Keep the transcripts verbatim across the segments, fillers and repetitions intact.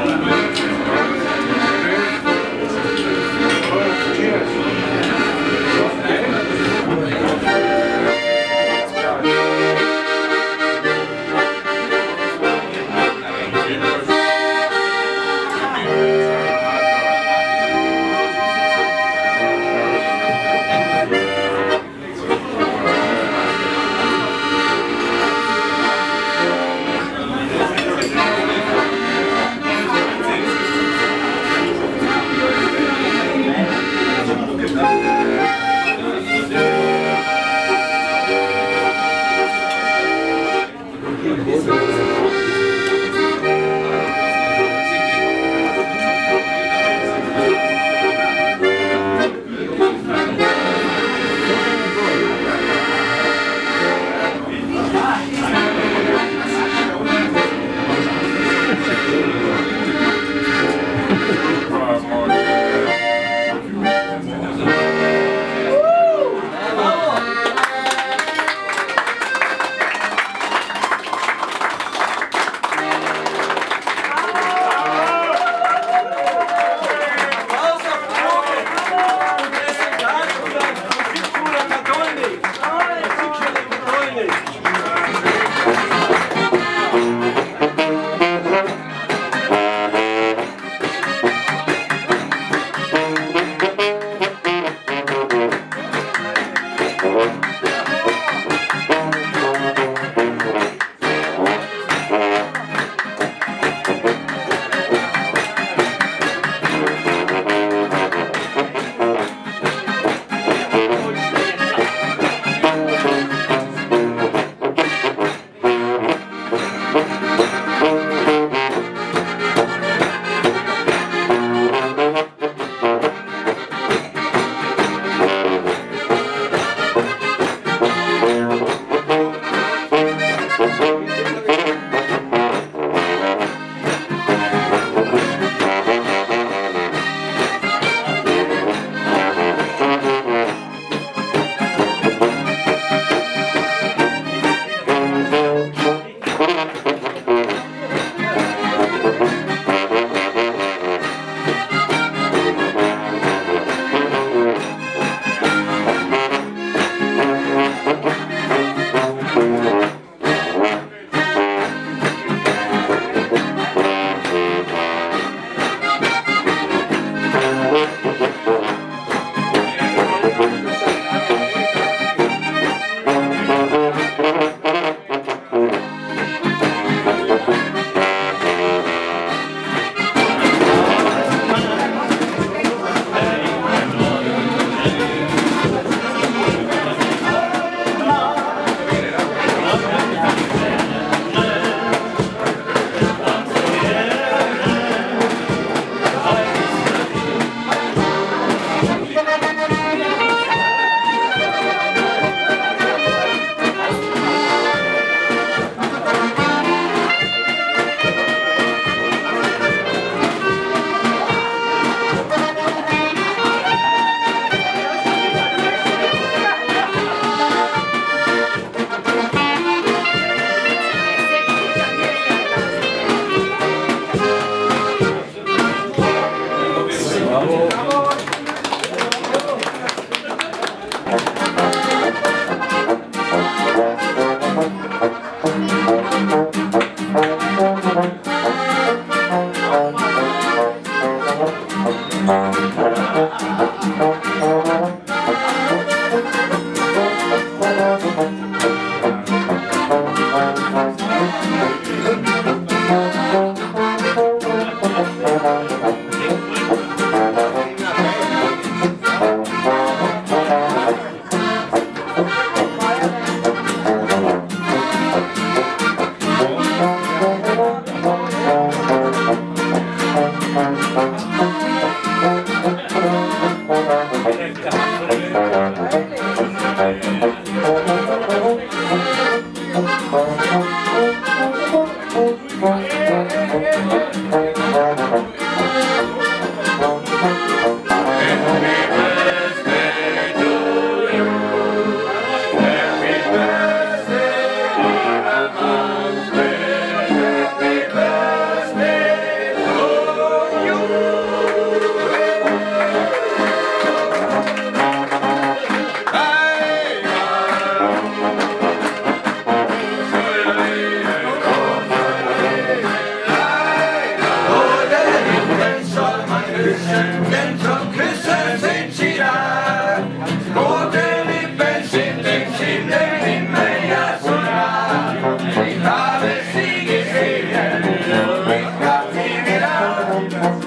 Oh!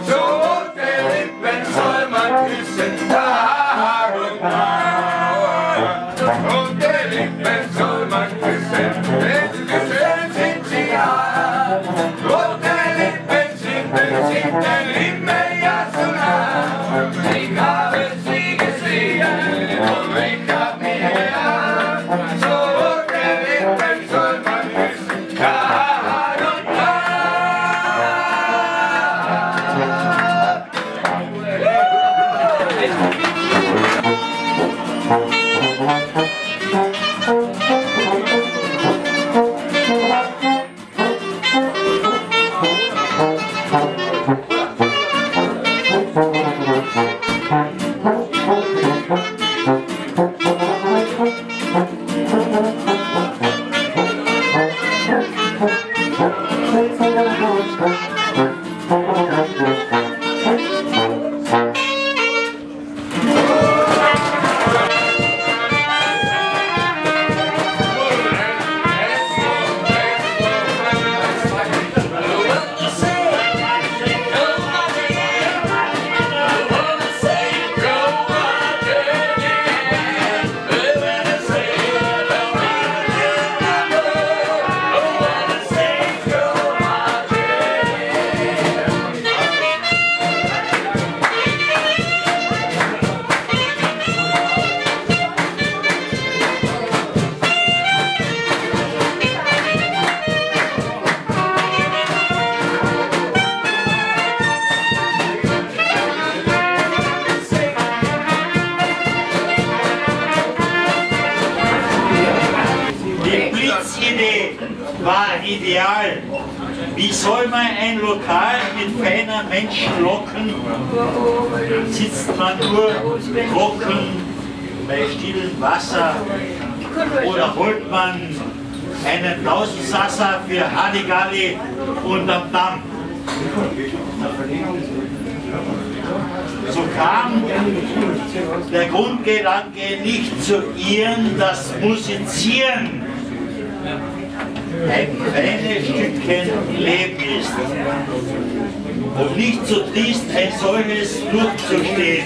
so der Lippen soll man küssen, Tag und Nacht. Und der Lippen soll man küssen, wenn sie schön sind, sie hart. Und der Lippen sind, wenn sie den Lippen ja zu nah. Ich habe sie gesehen und ich hab mich geahnt. So der Lippen soll man küssen, Tag und Nacht. War ideal. Wie soll man ein Lokal mit feiner Menschen locken? Sitzt man nur trocken bei stillem Wasser? Oder holt man einen Blausensasser für Halligalli unterm Damm? So kam der Grundgedanke nicht zu ihren, das Musizieren ein kleines Stückchen Leben ist. Und nicht so trist ein solches durchzustehen.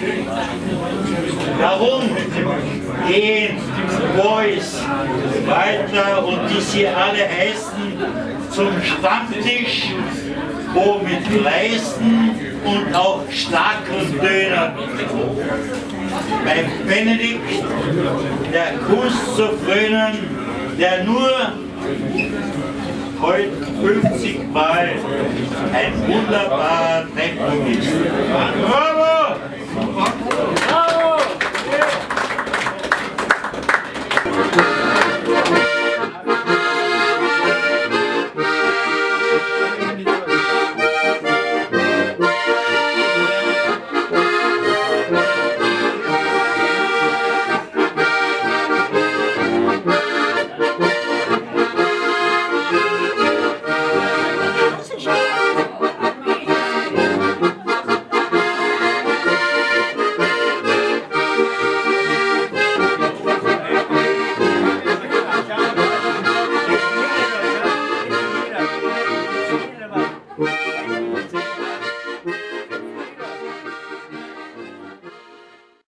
Darum gehen Boys weiter und die sie alle heißen zum Stammtisch, wo mit Leisten und auch starken Dönern beim Benedikt der Kunst zu frönen, der nur heute fünfzig Mal ein wunderbar